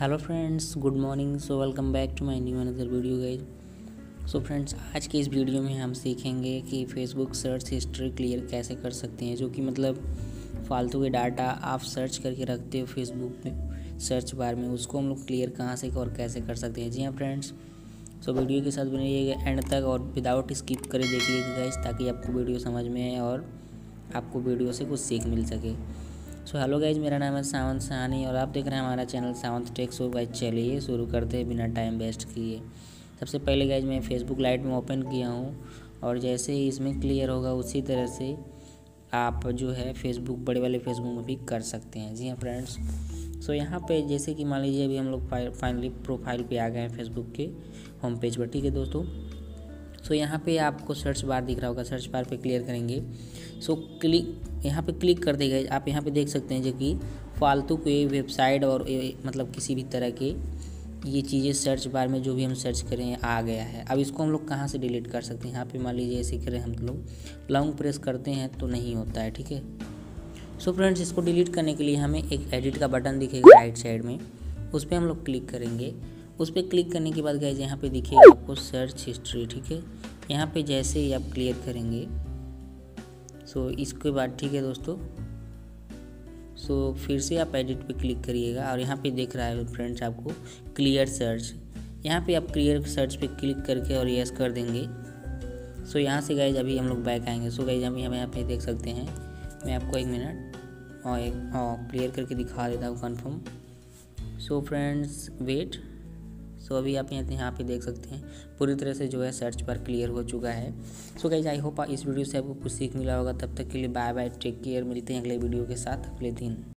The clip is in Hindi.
Hello friends, good morning. So welcome back to my new another video guys. So friends, आज के इस वीडियो में हम सीखेंगे कि फेसबुक सर्च हिस्ट्री क्लियर कैसे कर सकते हैं, जो कि मतलब फालतू के डाटा आप सर्च करके रखते हो फेसबुक में सर्च बार में, उसको हम लोग क्लियर कहाँ से और कैसे कर सकते हैं। जी हाँ फ्रेंड्स, सो वीडियो के साथ बनिएगा एंड तक और विदाउट स्किप करे देखिएगा गाइज, ताकि आपको वीडियो समझ में आए और आपको वीडियो से कुछ सीख मिल सके। सो हेलो गाइज, मेरा नाम है सावंत सहानी और आप देख रहे हैं हमारा channel Sawant tech. So guys चलिए शुरू करते हैं बिना टाइम वेस्ट किए। सबसे पहले गाइज मैं फेसबुक लाइट में ओपन किया हूँ और जैसे ही इसमें क्लियर होगा उसी तरह से आप जो है फेसबुक बड़े वाले फेसबुक में भी कर सकते हैं। जी हाँ फ्रेंड्स, सो यहाँ पे जैसे कि मान लीजिए अभी हम लोग फाइनली प्रोफाइल पर आ गए हैं फेसबुक के होम पेज पर। ठीक है दोस्तों, सो यहाँ पे आपको सर्च बार दिख रहा होगा, सर्च बार पे क्लियर करेंगे। सो क्लिक यहाँ पे क्लिक कर देगा, आप यहाँ पे देख सकते हैं जो कि फालतू के वेबसाइट और मतलब किसी भी तरह के ये चीज़ें सर्च बार में जो भी हम सर्च करें आ गया है। अब इसको हम लोग कहाँ से डिलीट कर सकते हैं, यहाँ पे मान लीजिए ऐसे करें हम लोग लॉन्ग प्रेस करते हैं तो नहीं होता है। ठीक है, सो फ्रेंड्स इसको डिलीट करने के लिए हमें एक एडिट का बटन दिखेगा राइट साइड में, उस पर हम लोग क्लिक करेंगे। उस पर क्लिक करने के बाद गाइज यहाँ पे दिखेगा आपको सर्च हिस्ट्री। ठीक है, यहाँ पे जैसे ही आप क्लियर करेंगे सो इसके बाद ठीक है दोस्तों, सो फिर से आप एडिट पे क्लिक करिएगा और यहाँ पे देख रहा है फ्रेंड्स आपको क्लियर सर्च, यहाँ पे आप क्लियर सर्च पे क्लिक करके और यस कर देंगे। सो यहाँ से गाइज अभी हम लोग बैक आएंगे। सो गाइज हम यहाँ पे देख सकते हैं, मैं आपको एक मिनट और क्लियर करके दिखा देता हूँ confirm. So friends wait, so अभी आप यहाँ पे देख सकते हैं पूरी तरह से जो है सर्च बार क्लियर हो चुका है। सो गाइज आई होप इस वीडियो से आपको कुछ सीख मिला होगा। तब तक के लिए बाय बाय, टेक केयर, मिलते हैं अगले वीडियो के साथ अगले दिन।